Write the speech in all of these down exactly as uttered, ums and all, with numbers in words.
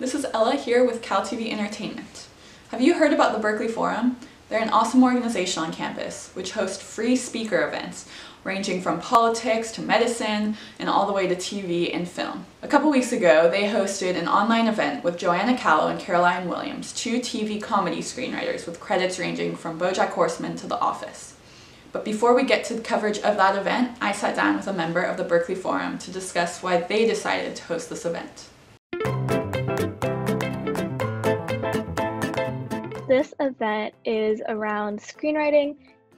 this is Ella here with CalTV Entertainment. Have you heard about the Berkeley Forum? They're an awesome organization on campus which hosts free speaker events ranging from politics to medicine and all the way to T V and film. A couple weeks ago, they hosted an online event with Joanna Calo and Caroline Williams, two T V comedy screenwriters with credits ranging from BoJack Horseman to The Office. But before we get to the coverage of that event, I sat down with a member of the Berkeley Forum to discuss why they decided to host this event. This event is around screenwriting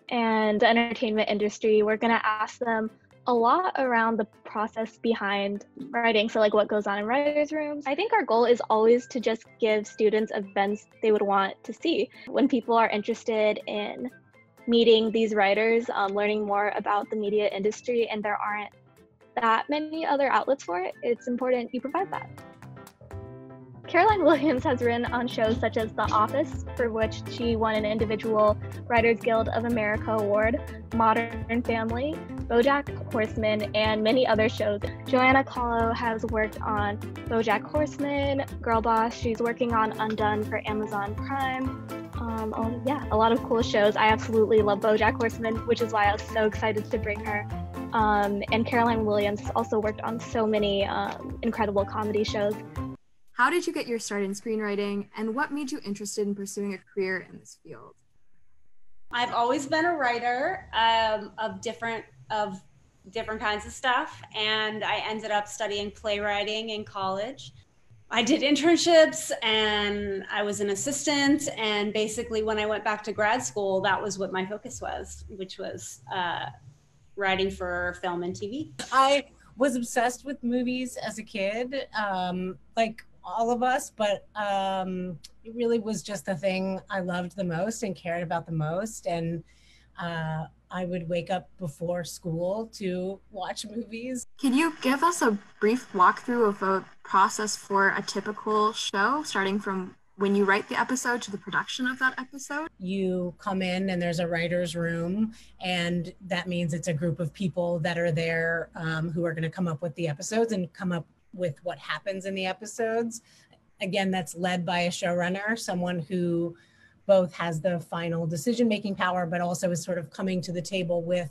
and the entertainment industry. We're going to ask them a lot around the process behind writing, so like what goes on in writers' rooms. I think our goal is always to just give students events they would want to see. When people are interested in meeting these writers, um, learning more about the media industry, and there aren't that many other outlets for it, it's important you provide that. Caroline Williams has written on shows such as The Office, for which she won an individual Writers Guild of America award, Modern Family, BoJack Horseman, and many other shows. Joanna Calo has worked on BoJack Horseman, Girlboss. She's working on Undone for Amazon Prime. Um, oh, yeah, a lot of cool shows. I absolutely love BoJack Horseman, which is why I was so excited to bring her. Um, and Caroline Williams has also worked on so many um, incredible comedy shows. How did you get your start in screenwriting, and what made you interested in pursuing a career in this field? I've always been a writer um, of different of different kinds of stuff, and I ended up studying playwriting in college. I did internships, and I was an assistant, and basically when I went back to grad school, that was what my focus was, which was uh, writing for film and T V. I was obsessed with movies as a kid, um, like all of us, but um, it really was just the thing I loved the most and cared about the most. And uh, I would wake up before school to watch movies. Can you give us a brief walkthrough of a process for a typical show, starting from when you write the episode to the production of that episode? You come in and there's a writer's room, and that means it's a group of people that are there um, who are gonna come up with the episodes and come up with what happens in the episodes. Again, that's led by a showrunner, someone who both has the final decision-making power, but also is sort of coming to the table with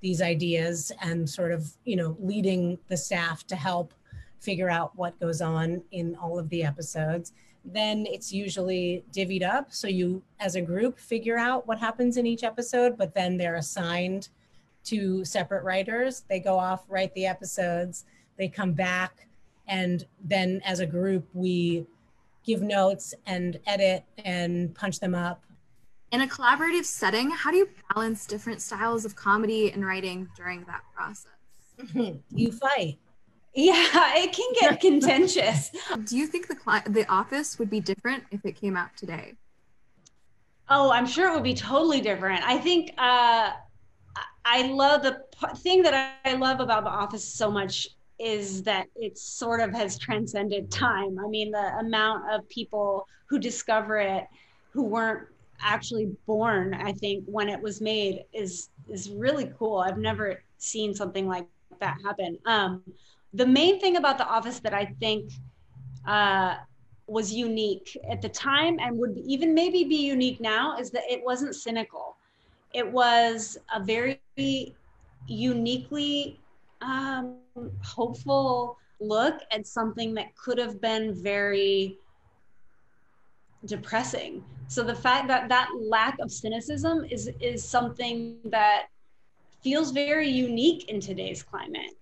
these ideas and sort of, you know, leading the staff to help figure out what goes on in all of the episodes. Then it's usually divvied up. So you, as a group, figure out what happens in each episode, but then they're assigned to separate writers. They go off, write the episodes, they come back, and then as a group, we give notes and edit and punch them up. In a collaborative setting, how do you balance different styles of comedy and writing during that process? You fight. Yeah, it can get contentious. Do you think the, the Office would be different if it came out today? Oh, I'm sure it would be totally different. I think uh, I love the thing that I love about The Office so much is that it sort of has transcended time. I mean, the amount of people who discover it who weren't actually born, I think, when it was made is, is really cool. I've never seen something like that happen. Um, The main thing about The Office that I think uh, was unique at the time and would even maybe be unique now is that it wasn't cynical. It was a very uniquely um, hopeful look at something that could have been very depressing. So the fact that that lack of cynicism is, is something that feels very unique in today's climate.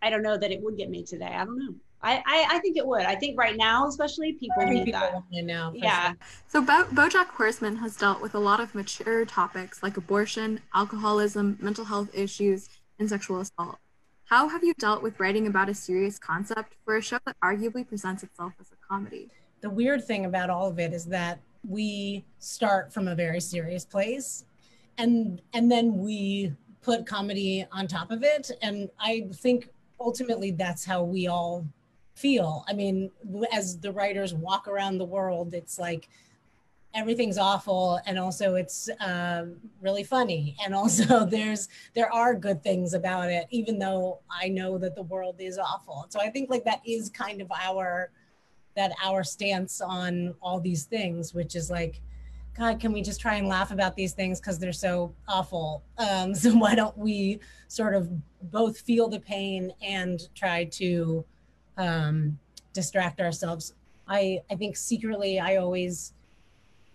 I don't know that it would get made today. I don't know. I, I, I think it would. I think right now, especially, people I need people that. Want to know, yeah. Sure. So Bo BoJack Horseman has dealt with a lot of mature topics like abortion, alcoholism, mental health issues, and sexual assault. How have you dealt with writing about a serious concept for a show that arguably presents itself as a comedy? The weird thing about all of it is that we start from a very serious place, and and then we put comedy on top of it. And I think ultimately, that's how we all feel. I mean, as the writers walk around the world, it's like everything's awful, and also it's uh, really funny, and also there's there are good things about it, even though I know that the world is awful. So I think like that is kind of our that our stance on all these things, which is like, God, can we just try and laugh about these things because they're so awful? Um, so why don't we sort of both feel the pain and try to um, distract ourselves? I, I think secretly I always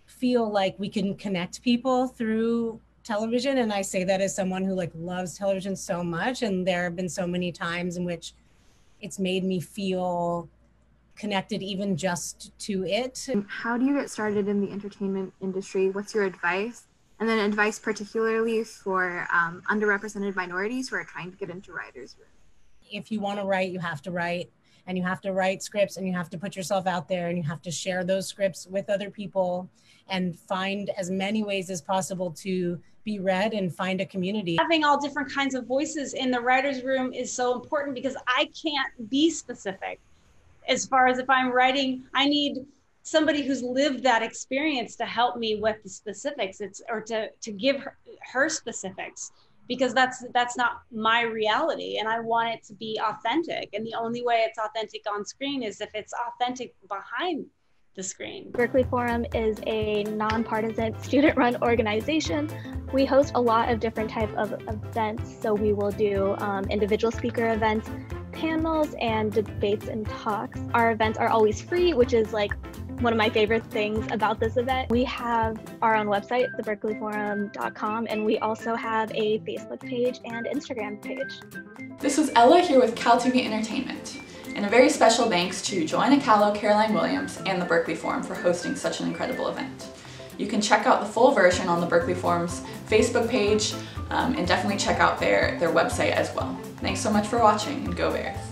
feel like we can connect people through television. And I say that as someone who like loves television so much. And there have been so many times in which it's made me feel connected even just to it. How do you get started in the entertainment industry? What's your advice? And then advice particularly for um, underrepresented minorities who are trying to get into writers' room. If you want to write, you have to write. And you have to write scripts, and you have to put yourself out there, and you have to share those scripts with other people and find as many ways as possible to be read and find a community. Having all different kinds of voices in the writer's room is so important because I can't be specific. As far as if I'm writing, I need somebody who's lived that experience to help me with the specifics, it's, or to, to give her, her specifics. Because that's that's not my reality, and I want it to be authentic. And the only way it's authentic on screen is if it's authentic behind the screen. Berkeley Forum is a nonpartisan student-run organization. We host a lot of different types of events. So we will do um, individual speaker events, panels, and debates and talks. Our events are always free, which is like one of my favorite things about this event. We have our own website, the berkeley forum dot com, and we also have a Facebook page and Instagram page. This was Ella here with CalTV Entertainment, and a very special thanks to Joanna Calo, Caroline Williams, and the Berkeley Forum for hosting such an incredible event. You can check out the full version on the Berkeley Forum's Facebook page, um, and definitely check out their, their website as well. Thanks so much for watching, and go Bears!